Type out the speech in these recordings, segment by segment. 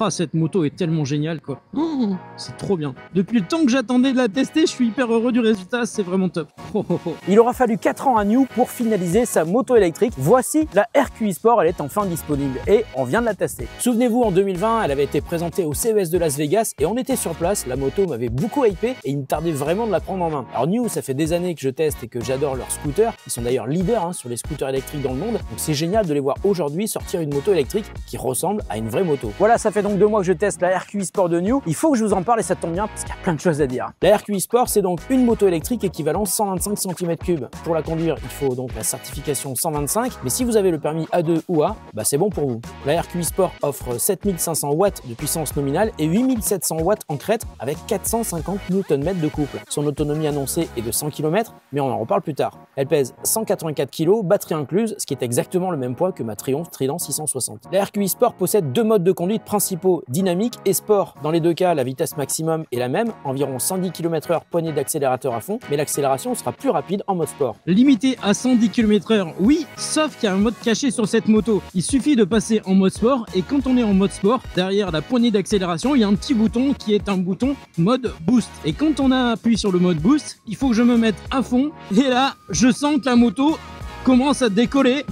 Oh, cette moto est tellement géniale, quoi. Oh, c'est trop bien. Depuis le temps que j'attendais de la tester, je suis hyper heureux du résultat, c'est vraiment top. Oh, oh, oh. Il aura fallu 4 ans à NIU pour finaliser sa moto électrique. Voici la RQI Sport, elle est enfin disponible et on vient de la tester. Souvenez-vous, en 2020, elle avait été présentée au CES de Las Vegas et on était sur place, la moto m'avait beaucoup hypé et il me tardait vraiment de la prendre en main. Alors NIU, ça fait des années que je teste et que j'adore leurs scooters. Ils sont d'ailleurs leaders sur les scooters électriques dans le monde, donc c'est génial de les voir aujourd'hui sortir une moto électrique qui ressemble à une vraie moto. Voilà, ça fait donc 2 mois que je teste la RQI Sport de NIU. Il faut que je vous en parle et ça tombe bien parce qu'il y a plein de choses à dire. La RQI Sport, c'est donc une moto électrique équivalent 125 cm3. Pour la conduire, il faut donc la certification 125, mais si vous avez le permis A2 ou A, bah c'est bon pour vous. La RQI Sport offre 7500 watts de puissance nominale et 8700 watts en crête avec 450 Nm de couple. Son autonomie annoncée est de 100 km, mais on en reparle plus tard. Elle pèse 184 kg, batterie incluse, ce qui est exactement le même poids que ma Triumph Trident 660. La RQI Sport possède 2 modes de conduite principaux, dynamique et sport. Dans les 2 cas, la vitesse maximum est la même, environ 110 km/h, poignée d'accélérateur à fond, mais l'accélération sera plus rapide en mode sport. Limité à 110 km/h, oui, sauf qu'il y a un mode caché sur cette moto. Il suffit de passer en mode sport et quand on est en mode sport, derrière la poignée d'accélération, il y a un petit bouton qui est un bouton mode boost. Et quand on appuie sur le mode boost, il faut que je me mette à fond et là, je sens que la moto commence à décoller.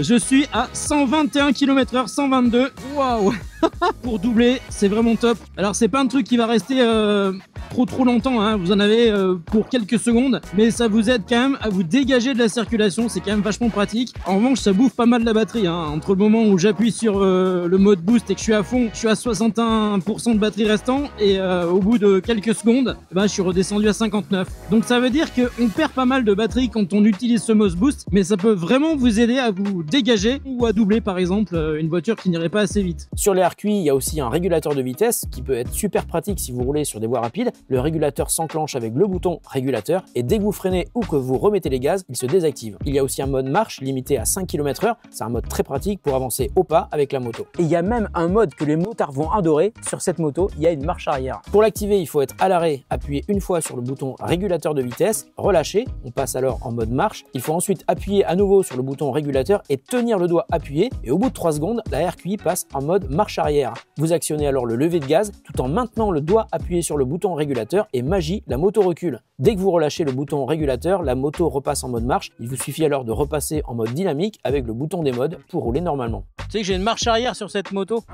Je suis à 121 km/h, 122, waouh. Pour doubler, c'est vraiment top. Alors c'est pas un truc qui va rester trop longtemps, hein. Vous en avez pour quelques secondes, mais ça vous aide quand même à vous dégager de la circulation, c'est quand même vachement pratique. En revanche, ça bouffe pas mal la batterie, hein. Entre le moment où j'appuie sur le mode boost et que je suis à fond, je suis à 61% de batterie restant, et au bout de quelques secondes, bah, je suis redescendu à 59. Donc ça veut dire qu'on perd pas mal de batterie quand on utilise ce mode boost, mais ça peut vraiment vous aider à vous dégager ou à doubler par exemple une voiture qui n'irait pas assez vite. Sur les RQI, il y a aussi un régulateur de vitesse qui peut être super pratique si vous roulez sur des voies rapides. Le régulateur s'enclenche avec le bouton régulateur et dès que vous freinez ou que vous remettez les gaz, il se désactive. Il y a aussi un mode marche limité à 5 km/h. C'est un mode très pratique pour avancer au pas avec la moto. Et il y a même un mode que les motards vont adorer. Sur cette moto, il y a une marche arrière. Pour l'activer, il faut être à l'arrêt, appuyer une fois sur le bouton régulateur de vitesse, relâcher. On passe alors en mode marche. Il faut ensuite appuyer à nouveau sur le bouton régulateur et tenir le doigt appuyé. Et au bout de 3 secondes, la RQI passe en mode marche arrière. Vous actionnez alors le levier de gaz tout en maintenant le doigt appuyé sur le bouton régulateur et magie, la moto recule. Dès que vous relâchez le bouton régulateur, la moto repasse en mode marche. Il vous suffit alors de repasser en mode dynamique avec le bouton des modes pour rouler normalement. Tu sais que j'ai une marche arrière sur cette moto,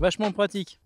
vachement pratique.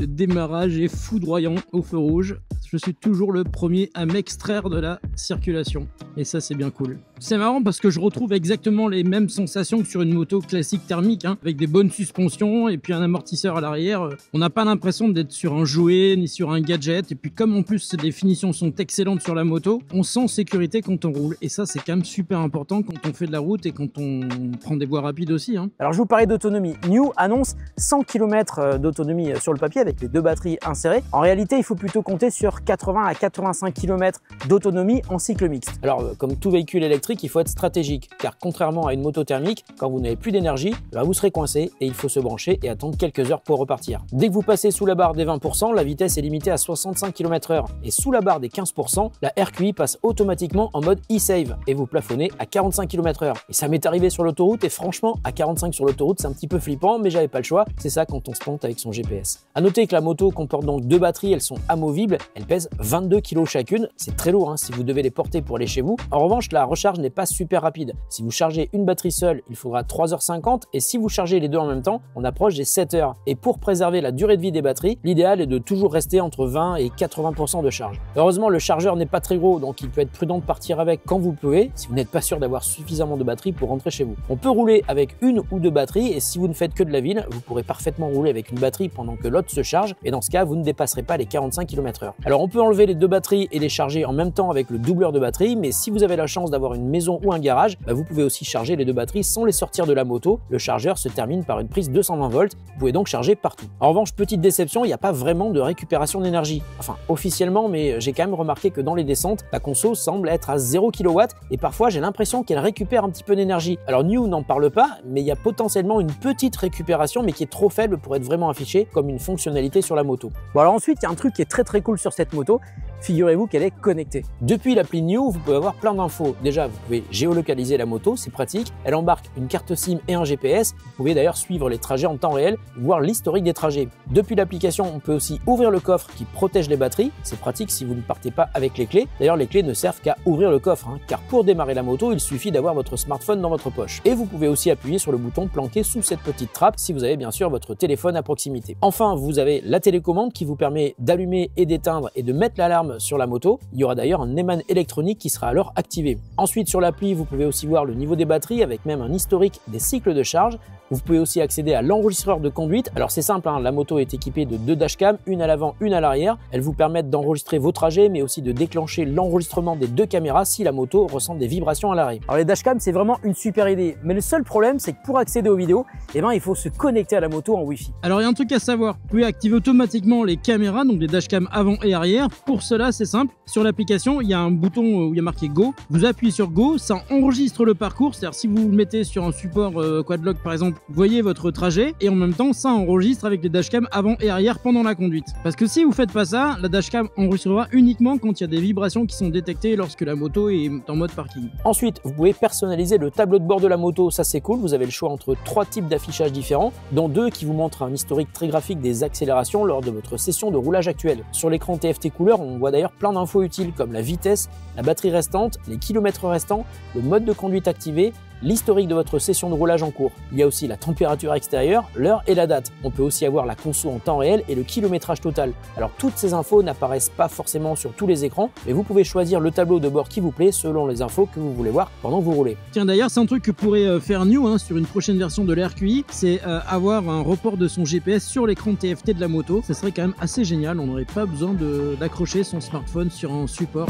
Le démarrage est foudroyant au feu rouge. Je suis toujours le premier à m'extraire de la circulation. Et ça, c'est bien cool. C'est marrant parce que je retrouve exactement les mêmes sensations que sur une moto classique thermique, hein, avec des bonnes suspensions et puis un amortisseur à l'arrière. On n'a pas l'impression d'être sur un jouet ni sur un gadget. Et puis comme en plus, les finitions sont excellentes sur la moto, on sent sécurité quand on roule. Et ça, c'est quand même super important quand on fait de la route et quand on prend des voies rapides aussi, hein. Alors, je vous parlais d'autonomie. NIU annonce 100 km d'autonomie sur le papier, avec les 2 batteries insérées. En réalité, il faut plutôt compter sur 80 à 85 km d'autonomie en cycle mixte. Alors, comme tout véhicule électrique, il faut être stratégique, car contrairement à une moto thermique, quand vous n'avez plus d'énergie, bah vous serez coincé et il faut se brancher et attendre quelques heures pour repartir. Dès que vous passez sous la barre des 20%, la vitesse est limitée à 65 km/h et sous la barre des 15%, la RQI passe automatiquement en mode e-save et vous plafonnez à 45 km/h. Et ça m'est arrivé sur l'autoroute et franchement, à 45 sur l'autoroute, c'est un petit peu flippant, mais j'avais pas le choix. C'est ça quand on se plante avec son GPS. À noter que la moto comporte donc 2 batteries, elles sont amovibles, elles pèsent 22 kg chacune, c'est très lourd hein, si vous devez les porter pour aller chez vous. En revanche, la recharge n'est pas super rapide. Si vous chargez une batterie seule, il faudra 3h50 et si vous chargez les 2 en même temps, on approche des 7h. Et pour préserver la durée de vie des batteries, l'idéal est de toujours rester entre 20 et 80% de charge. Heureusement, le chargeur n'est pas très gros, donc il peut être prudent de partir avec quand vous pouvez, si vous n'êtes pas sûr d'avoir suffisamment de batterie pour rentrer chez vous. On peut rouler avec 1 ou 2 batteries et si vous ne faites que de la ville, vous pourrez parfaitement rouler avec une batterie pendant que l'autre se charge et dans ce cas, vous ne dépasserez pas les 45 km/h. Alors on peut enlever les 2 batteries et les charger en même temps avec le doubleur de batterie, mais si vous avez la chance d'avoir une maison ou un garage, bah vous pouvez aussi charger les 2 batteries sans les sortir de la moto. Le chargeur se termine par une prise 220 volts, vous pouvez donc charger partout. En revanche, petite déception, il n'y a pas vraiment de récupération d'énergie. Enfin, officiellement, mais j'ai quand même remarqué que dans les descentes, la conso semble être à 0 kW et parfois j'ai l'impression qu'elle récupère un petit peu d'énergie. Alors NIU n'en parle pas, mais il y a potentiellement une petite récupération, mais qui est trop faible pour être vraiment affichée comme une fonctionnalité sur la moto. Bon alors ensuite, il y a un truc qui est très cool sur cette moto, figurez-vous qu'elle est connectée. Depuis l'appli NIU, vous pouvez avoir plein d'infos. Déjà, vous pouvez géolocaliser la moto, c'est pratique. Elle embarque une carte SIM et un GPS. Vous pouvez d'ailleurs suivre les trajets en temps réel, voir l'historique des trajets. Depuis l'application, on peut aussi ouvrir le coffre qui protège les batteries. C'est pratique si vous ne partez pas avec les clés. D'ailleurs, les clés ne servent qu'à ouvrir le coffre, car pour démarrer la moto, il suffit d'avoir votre smartphone dans votre poche. Et vous pouvez aussi appuyer sur le bouton planqué sous cette petite trappe si vous avez bien sûr votre téléphone à proximité. Enfin, vous avez la télécommande qui vous permet d'allumer et d'éteindre et de mettre l'alarme sur la moto. Il y aura d'ailleurs un éman électronique qui sera alors activé. Ensuite, sur l'appli, vous pouvez aussi voir le niveau des batteries avec même un historique des cycles de charge. Vous pouvez aussi accéder à l'enregistreur de conduite. Alors c'est simple, la moto est équipée de 2 dashcams, une à l'avant, une à l'arrière. Elles vous permettent d'enregistrer vos trajets, mais aussi de déclencher l'enregistrement des 2 caméras si la moto ressent des vibrations à l'arrêt. Alors les dashcams, c'est vraiment une super idée, mais le seul problème, c'est que pour accéder aux vidéos, il faut se connecter à la moto en Wi-Fi. Alors il y a un truc à savoir, vous pouvez activer automatiquement les caméras, donc les dashcams avant et arrière. Pour cela, c'est simple, sur l'application, il y a un bouton où il y a marqué Go. Vous appuyez sur Go, ça enregistre le parcours, c'est-à-dire si vous le mettez sur un support quadlock par exemple, vous voyez votre trajet et en même temps ça enregistre avec les dashcams avant et arrière pendant la conduite. Parce que si vous faites pas ça, la dashcam enregistrera uniquement quand il y a des vibrations qui sont détectées lorsque la moto est en mode parking. Ensuite, vous pouvez personnaliser le tableau de bord de la moto, ça c'est cool, vous avez le choix entre 3 types d'affichage différents, dont 2 qui vous montrent un historique très graphique des accélérations lors de votre session de roulage actuelle. Sur l'écran TFT couleur, on voit d'ailleurs plein d'infos utiles comme la vitesse, la batterie restante, les kilomètres restants, le mode de conduite activé, l'historique de votre session de roulage en cours. Il y a aussi la température extérieure, l'heure et la date. On peut aussi avoir la conso en temps réel et le kilométrage total. Alors toutes ces infos n'apparaissent pas forcément sur tous les écrans, mais vous pouvez choisir le tableau de bord qui vous plaît selon les infos que vous voulez voir pendant que vous roulez. Tiens d'ailleurs, c'est un truc que pourrait faire NIU sur une prochaine version de l'RQI, c'est avoir un report de son GPS sur l'écran TFT de la moto. Ça serait quand même assez génial, on n'aurait pas besoin d'accrocher son smartphone sur un support.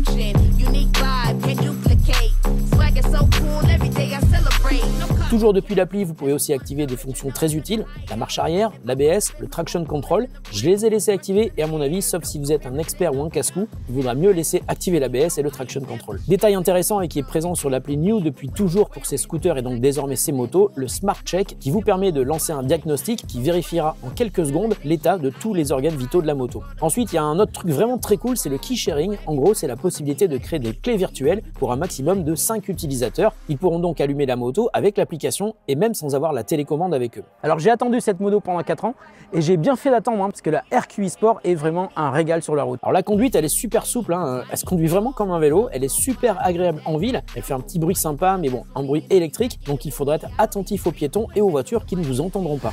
Unique vibe, can duplicate. Swagger so cool, every day I celebrate. Toujours depuis l'appli, vous pouvez aussi activer des fonctions très utiles, la marche arrière, l'ABS, le traction control. Je les ai laissés activer et à mon avis, sauf si vous êtes un expert ou un casse-cou, il vaudra mieux laisser activer l'ABS et le traction control. Détail intéressant et qui est présent sur l'appli NIU depuis toujours pour ses scooters et donc désormais ses motos, le Smart Check qui vous permet de lancer un diagnostic qui vérifiera en quelques secondes l'état de tous les organes vitaux de la moto. Ensuite, il y a un autre truc vraiment très cool, c'est le key sharing. En gros, c'est la possibilité de créer des clés virtuelles pour un maximum de 5 utilisateurs. Ils pourront donc allumer la moto avec l'application et même sans avoir la télécommande avec eux. Alors j'ai attendu cette moto pendant 4 ans et j'ai bien fait d'attendre parce que la RQI Sport est vraiment un régal sur la route. Alors la conduite, elle est super souple, elle se conduit vraiment comme un vélo, elle est super agréable en ville, elle fait un petit bruit sympa mais bon, un bruit électrique, donc il faudra être attentif aux piétons et aux voitures qui ne vous entendront pas.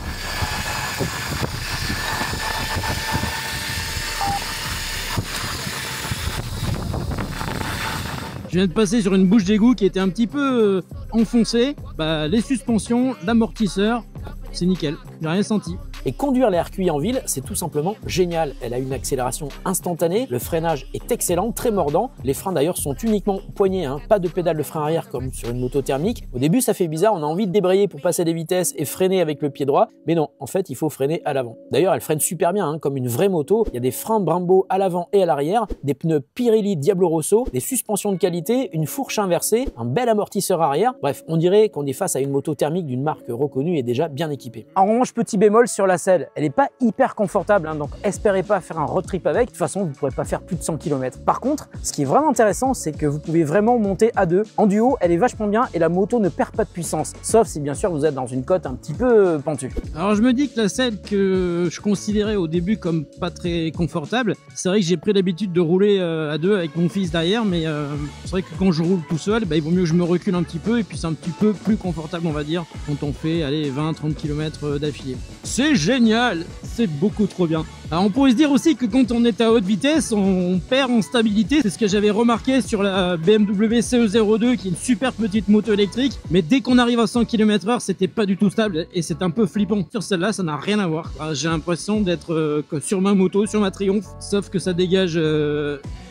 Je viens de passer sur une bouche d'égout qui était un petit peu enfoncée. Bah, les suspensions, l'amortisseur, c'est nickel, j'ai rien senti. Et conduire la RQI en ville, c'est tout simplement génial. Elle a une accélération instantanée, le freinage est excellent, très mordant. Les freins d'ailleurs sont uniquement poignés, pas de pédale de frein arrière comme sur une moto thermique. Au début, ça fait bizarre, on a envie de débrayer pour passer des vitesses et freiner avec le pied droit. Mais non, en fait, il faut freiner à l'avant. D'ailleurs, elle freine super bien, comme une vraie moto. Il y a des freins Brembo à l'avant et à l'arrière, des pneus Pirelli Diablo Rosso, des suspensions de qualité, une fourche inversée, un bel amortisseur arrière. Bref, on dirait qu'on est face à une moto thermique d'une marque reconnue et déjà bien équipée. En revanche, petit bémol sur la selle, elle n'est pas hyper confortable, donc espérez pas faire un road trip avec, de toute façon vous ne pourrez pas faire plus de 100 km. Par contre, ce qui est vraiment intéressant, c'est que vous pouvez vraiment monter à deux. En duo, elle est vachement bien et la moto ne perd pas de puissance, sauf si bien sûr vous êtes dans une côte un petit peu pentue. Alors je me dis que la selle que je considérais au début comme pas très confortable, c'est vrai que j'ai pris l'habitude de rouler à deux avec mon fils derrière, mais c'est vrai que quand je roule tout seul, il vaut mieux que je me recule un petit peu et puis c'est un petit peu plus confortable on va dire, quand on fait 20-30 km d'affilée. C'est génial, c'est beaucoup trop bien. Alors on pourrait se dire aussi que quand on est à haute vitesse, on perd en stabilité. C'est ce que j'avais remarqué sur la BMW CE02 qui est une super petite moto électrique. Mais dès qu'on arrive à 100 km/h, c'était pas du tout stable et c'est un peu flippant. Sur celle-là, ça n'a rien à voir. J'ai l'impression d'être sur ma moto, sur ma Triumph, sauf que ça dégage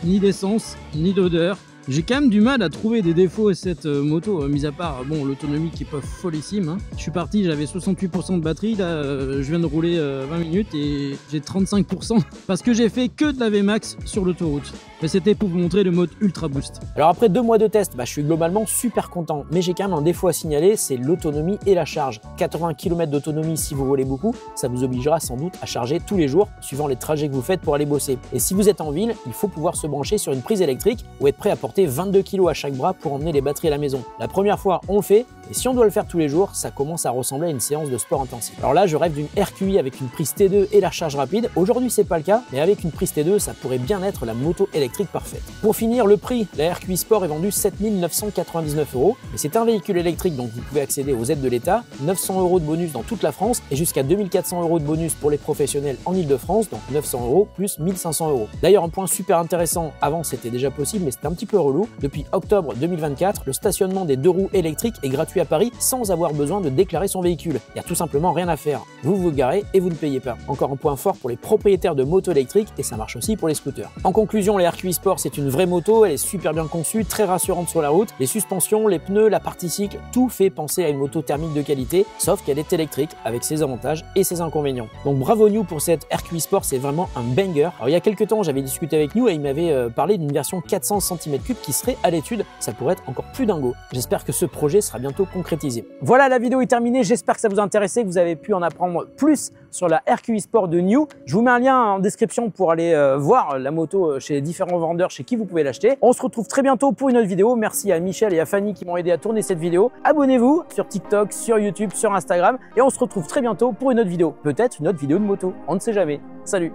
ni d'essence, ni d'odeur. J'ai quand même du mal à trouver des défauts à cette moto, mis à part l'autonomie qui est pas follissime. Je suis parti, j'avais 68% de batterie, là je viens de rouler 20 minutes et j'ai 35% parce que j'ai fait que de la VMAX sur l'autoroute. mais c'était pour vous montrer le mode Ultra Boost. Alors après 2 mois de test, je suis globalement super content, mais j'ai quand même un défaut à signaler, c'est l'autonomie et la charge. 80 km d'autonomie si vous volez beaucoup, ça vous obligera sans doute à charger tous les jours, suivant les trajets que vous faites pour aller bosser. Et si vous êtes en ville, il faut pouvoir se brancher sur une prise électrique ou être prêt à porter 22 kg à chaque bras pour emmener les batteries à la maison. La première fois, on le fait, et si on doit le faire tous les jours, ça commence à ressembler à une séance de sport intensif. Alors là, je rêve d'une RQI avec une prise T2 et la charge rapide. Aujourd'hui, c'est pas le cas, mais avec une prise T2, ça pourrait bien être la moto électrique parfaite. Pour finir, le prix, la RQI Sport est vendue 7 999 €, mais c'est un véhicule électrique, donc vous pouvez accéder aux aides de l'État, 900 € de bonus dans toute la France et jusqu'à 2400 € de bonus pour les professionnels en Ile-de-France, donc 900 € plus 1500 €. D'ailleurs, un point super intéressant, avant c'était déjà possible, mais c'était un petit peu relou. Depuis octobre 2024, le stationnement des 2 roues électriques est gratuit à Paris sans avoir besoin de déclarer son véhicule. Il n'y a tout simplement rien à faire. Vous vous garez et vous ne payez pas. Encore un point fort pour les propriétaires de motos électriques et ça marche aussi pour les scooters. En conclusion, la RQI Sport, c'est une vraie moto, elle est super bien conçue, très rassurante sur la route. Les suspensions, les pneus, la partie cycle, tout fait penser à une moto thermique de qualité, sauf qu'elle est électrique avec ses avantages et ses inconvénients. Donc bravo NIU pour cette RQI Sport, c'est vraiment un banger. Alors il y a quelques temps, j'avais discuté avec NIU et il m'avait parlé d'une version 400 cm3 qui serait à l'étude, ça pourrait être encore plus dingo. J'espère que ce projet sera bientôt concrétisé. Voilà, la vidéo est terminée, j'espère que ça vous a intéressé, que vous avez pu en apprendre plus sur la RQI Sport de NIU. Je vous mets un lien en description pour aller voir la moto chez les différents vendeurs chez qui vous pouvez l'acheter. On se retrouve très bientôt pour une autre vidéo. Merci à Michel et à Fanny qui m'ont aidé à tourner cette vidéo. Abonnez-vous sur TikTok, sur YouTube, sur Instagram et on se retrouve très bientôt pour une autre vidéo. Peut-être une autre vidéo de moto, on ne sait jamais. Salut!